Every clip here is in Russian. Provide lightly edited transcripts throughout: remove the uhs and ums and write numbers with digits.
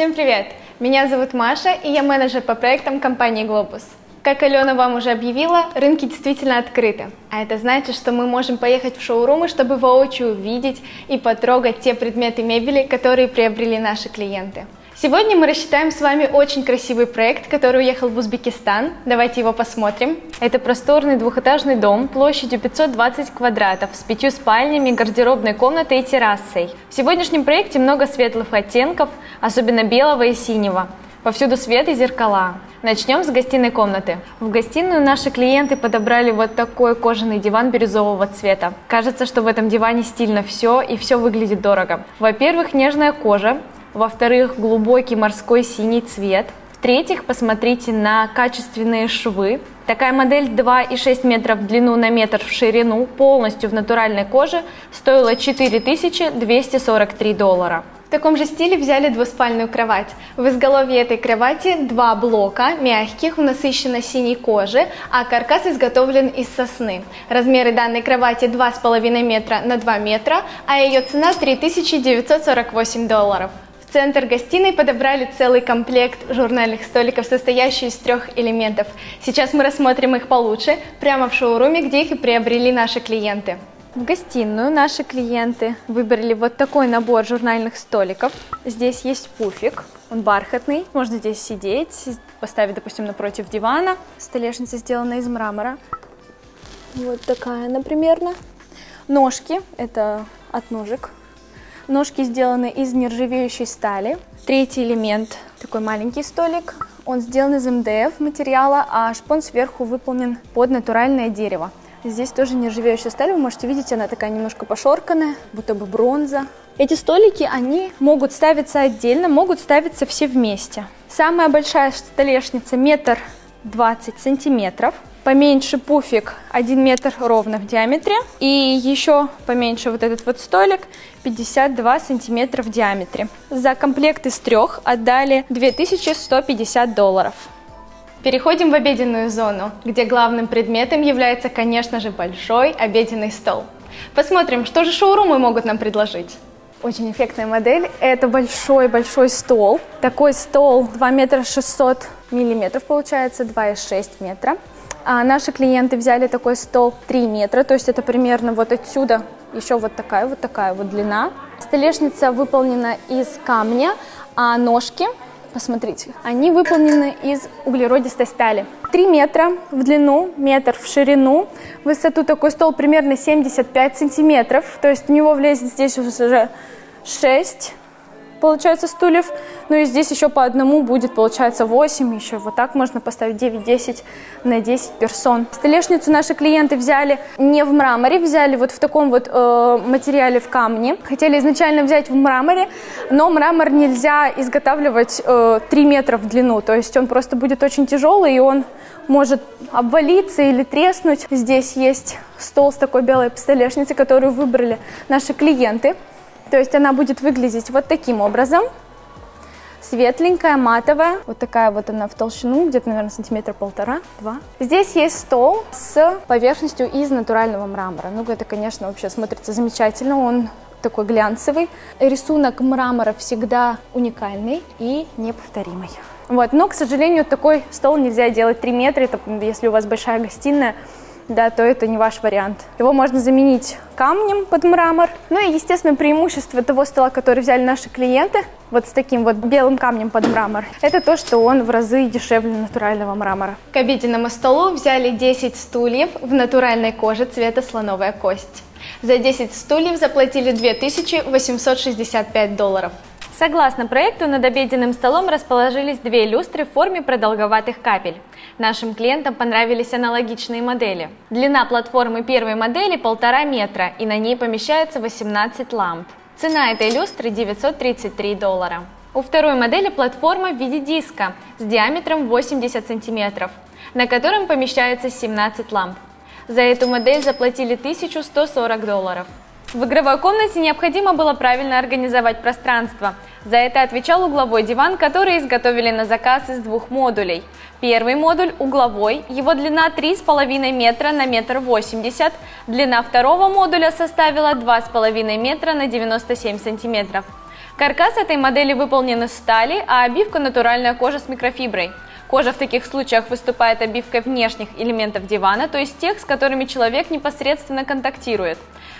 Всем привет! Меня зовут Маша, и я менеджер по проектам компании «Глобус». Как Алена вам уже объявила, рынки действительно открыты. А это значит, что мы можем поехать в шоурумы, чтобы воочию увидеть и потрогать те предметы мебели, которые приобрели наши клиенты. Сегодня мы рассчитаем с вами очень красивый проект, который уехал в Узбекистан. Давайте его посмотрим. Это просторный двухэтажный дом площадью 520 квадратов с 5 спальнями, гардеробной комнатой и террасой. В сегодняшнем проекте много светлых оттенков, особенно белого и синего. Повсюду свет и зеркала. Начнем с гостиной комнаты. В гостиную наши клиенты подобрали вот такой кожаный диван бирюзового цвета. Кажется, что в этом диване стильно все и все выглядит дорого. Во-первых, нежная кожа. Во-вторых, глубокий морской синий цвет. В-третьих, посмотрите на качественные швы. Такая модель 2,6 метра в длину на метр в ширину, полностью в натуральной коже, стоила $4243. В таком же стиле взяли двуспальную кровать. В изголовье этой кровати два блока мягких в насыщенно синей коже, а каркас изготовлен из сосны. Размеры данной кровати 2,5 метра на 2 метра, а ее цена $3948. В центр гостиной подобрали целый комплект журнальных столиков, состоящий из 3 элементов. Сейчас мы рассмотрим их получше, прямо в шоуруме, где их и приобрели наши клиенты. В гостиную наши клиенты выбрали вот такой набор журнальных столиков. Здесь есть пуфик, он бархатный, можно здесь сидеть, поставить, допустим, напротив дивана. Столешница сделана из мрамора, вот такая она примерно. Ножки, это от ножек. Ножки сделаны из нержавеющей стали. Третий элемент, такой маленький столик, он сделан из МДФ материала, а шпон сверху выполнен под натуральное дерево. Здесь тоже нержавеющая сталь, вы можете видеть, она такая немножко пошорканная, будто бы бронза. Эти столики, они могут ставиться отдельно, могут ставиться все вместе. Самая большая столешница 1,20 м, поменьше пуфик 1 метр ровно в диаметре, и еще поменьше вот этот вот столик 52 сантиметра в диаметре. За комплект из 3 отдали $2150. Переходим в обеденную зону, где главным предметом является, конечно же, большой обеденный стол. Посмотрим, что же шоурумы могут нам предложить. Очень эффектная модель. Это большой-большой стол. Такой стол 2,6 метра получается, 2,6 метра. А наши клиенты взяли такой стол 3 метра, то есть это примерно вот отсюда еще вот такая вот длина. Столешница выполнена из камня, а ножки, посмотрите, они выполнены из углеродистой стали. 3 метра в длину, метр в ширину. В высоту такой стол примерно 75 сантиметров. То есть у него влезет здесь уже 6, получается, стульев. Ну и здесь еще по одному будет, получается, 8. Еще вот так можно поставить 9-10 на 10 персон. Столешницу наши клиенты взяли не в мраморе, взяли вот в таком вот материале в камне. Хотели изначально взять в мраморе, но мрамор нельзя изготавливать 3 метра в длину. То есть он просто будет очень тяжелый, и он может обвалиться или треснуть. Здесь есть стол с такой белой столешницей, которую выбрали наши клиенты. То есть она будет выглядеть вот таким образом, светленькая, матовая. Вот такая вот она в толщину, где-то, наверное, 1,5–1,5–2 см. Здесь есть стол с поверхностью из натурального мрамора. Ну, это, конечно, вообще смотрится замечательно, он такой глянцевый. Рисунок мрамора всегда уникальный и неповторимый. Вот. Но, к сожалению, такой стол нельзя делать 3 метра, это, если у вас большая гостиная. Да, то это не ваш вариант. Его можно заменить камнем под мрамор. Ну и, естественно, преимущество того стола, который взяли наши клиенты, вот с таким вот белым камнем под мрамор, это то, что он в разы дешевле натурального мрамора. К обеденному столу взяли 10 стульев в натуральной коже цвета слоновая кость. За 10 стульев заплатили $2865. Согласно проекту, над обеденным столом расположились 2 люстры в форме продолговатых капель. Нашим клиентам понравились аналогичные модели. Длина платформы первой модели 1,5 метра, и на ней помещается 18 ламп. Цена этой люстры $933. У второй модели платформа в виде диска с диаметром 80 сантиметров, на котором помещается 17 ламп. За эту модель заплатили $1140. В игровой комнате необходимо было правильно организовать пространство. За это отвечал угловой диван, который изготовили на заказ из 2 модулей. Первый модуль угловой, его длина 3,5 метра на 1,80 м, длина второго модуля составила 2,5 метра на 97 сантиметров. Каркас этой модели выполнен из стали, а обивка – натуральная кожа с микрофиброй. Кожа в таких случаях выступает обивкой внешних элементов дивана, то есть тех, с которыми человек непосредственно контактирует.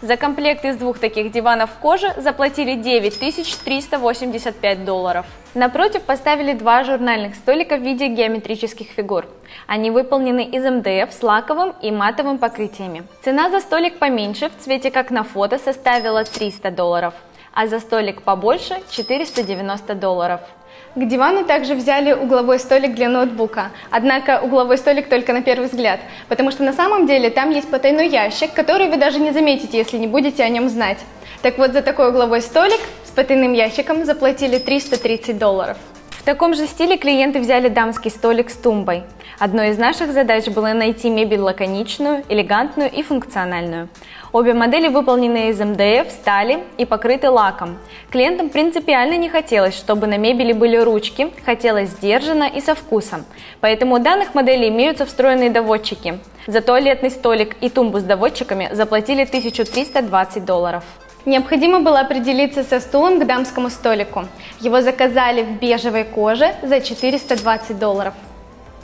За комплект из двух таких диванов кожи заплатили $9385. Напротив поставили два журнальных столика в виде геометрических фигур. Они выполнены из МДФ с лаковым и матовым покрытиями. Цена за столик поменьше, в цвете как на фото, составила $300, а за столик побольше – $490. К дивану также взяли угловой столик для ноутбука, однако угловой столик только на первый взгляд, потому что на самом деле там есть потайной ящик, который вы даже не заметите, если не будете о нем знать. Так вот, за такой угловой столик с потайным ящиком заплатили $330. В таком же стиле клиенты взяли дамский столик с тумбой. Одной из наших задач было найти мебель лаконичную, элегантную и функциональную. Обе модели выполнены из МДФ, стали и покрыты лаком. Клиентам принципиально не хотелось, чтобы на мебели были ручки, хотелось сдержанно и со вкусом. Поэтому у данных моделей имеются встроенные доводчики. За туалетный столик и тумбу с доводчиками заплатили $1320. Необходимо было определиться со стулом к дамскому столику. Его заказали в бежевой коже за $420.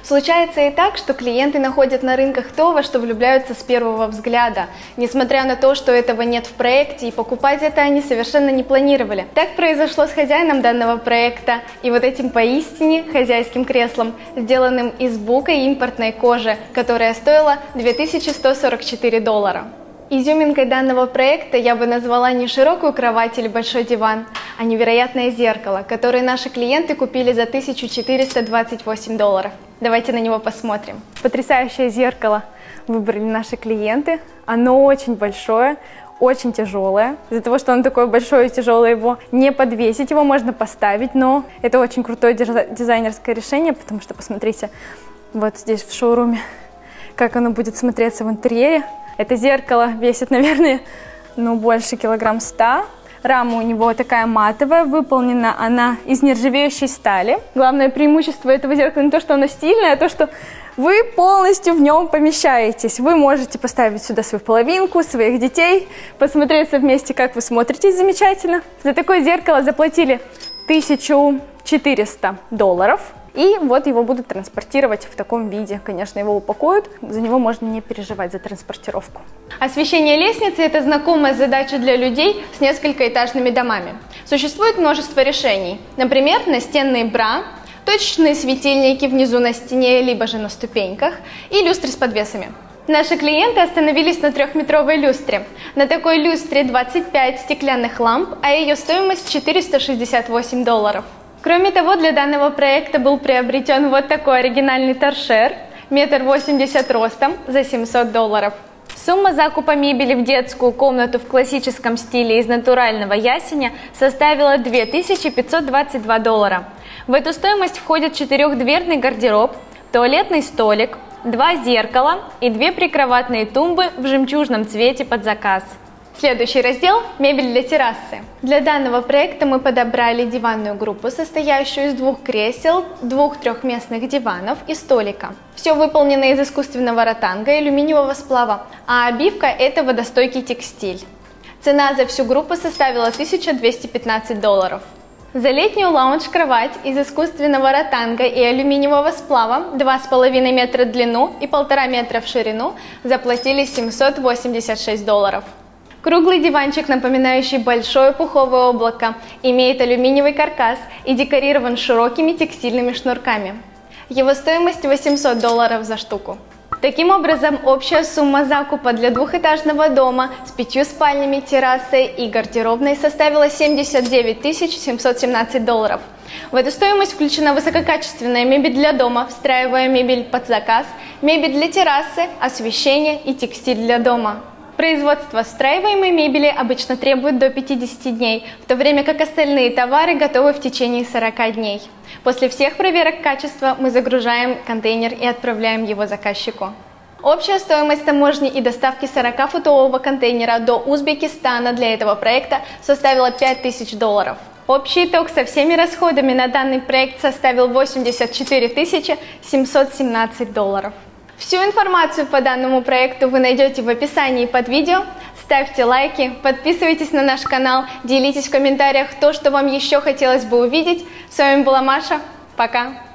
Случается и так, что клиенты находят на рынках то, во что влюбляются с первого взгляда, несмотря на то, что этого нет в проекте, и покупать это они совершенно не планировали. Так произошло с хозяином данного проекта и вот этим поистине хозяйским креслом, сделанным из бука и импортной кожи, которая стоила $2144. Изюминкой данного проекта я бы назвала не широкую кровать или большой диван, а невероятное зеркало, которое наши клиенты купили за $1428. Давайте на него посмотрим. Потрясающее зеркало выбрали наши клиенты. Оно очень большое, очень тяжелое. Из-за того, что оно такое большое и тяжелое, его не подвесить, его можно поставить, но это очень крутое дизайнерское решение, потому что посмотрите, вот здесь в шоуруме, как оно будет смотреться в интерьере. Это зеркало весит, наверное, больше 100 кг. Рама у него такая матовая, выполнена она из нержавеющей стали. Главное преимущество этого зеркала не то, что оно стильное, а то, что вы полностью в нем помещаетесь. Вы можете поставить сюда свою половинку, своих детей, посмотреться вместе, как вы смотритесь замечательно. За такое зеркало заплатили $1400. И вот его будут транспортировать в таком виде. Конечно, его упакуют, за него можно не переживать, за транспортировку. Освещение лестницы – это знакомая задача для людей с несколькоэтажными домами. Существует множество решений. Например, настенные бра, точечные светильники внизу на стене, либо же на ступеньках, и люстры с подвесами. Наши клиенты остановились на 3-метровой люстре. На такой люстре 25 стеклянных ламп, а ее стоимость $468. Кроме того, для данного проекта был приобретен вот такой оригинальный торшер, 1,80 м ростом, за $700. Сумма закупа мебели в детскую комнату в классическом стиле из натурального ясеня составила $2522. В эту стоимость входит четырехдверный гардероб, туалетный столик, два зеркала и две прикроватные тумбы в жемчужном цвете под заказ. Следующий раздел – мебель для террасы. Для данного проекта мы подобрали диванную группу, состоящую из двух кресел, двух трехместных диванов и столика. Все выполнено из искусственного ротанга и алюминиевого сплава, а обивка – это водостойкий текстиль. Цена за всю группу составила $1215. За летнюю лаунж-кровать из искусственного ротанга и алюминиевого сплава 2,5 метра в длину и 1,5 метра в ширину заплатили $786. Круглый диванчик, напоминающий большое пуховое облако, имеет алюминиевый каркас и декорирован широкими текстильными шнурками. Его стоимость $800 за штуку. Таким образом, общая сумма закупа для двухэтажного дома с 5 спальнями, террасой и гардеробной составила $79 717. В эту стоимость включена высококачественная мебель для дома, встраивая мебель под заказ, мебель для террасы, освещение и текстиль для дома. Производство встраиваемой мебели обычно требует до 50 дней, в то время как остальные товары готовы в течение 40 дней. После всех проверок качества мы загружаем контейнер и отправляем его заказчику. Общая стоимость таможни и доставки 40-футового контейнера до Узбекистана для этого проекта составила $5000. Общий итог со всеми расходами на данный проект составил $84 717. Всю информацию по данному проекту вы найдете в описании под видео. ставьте лайки, подписывайтесь на наш канал, делитесь в комментариях то, что вам еще хотелось бы увидеть. С вами была Маша. Пока!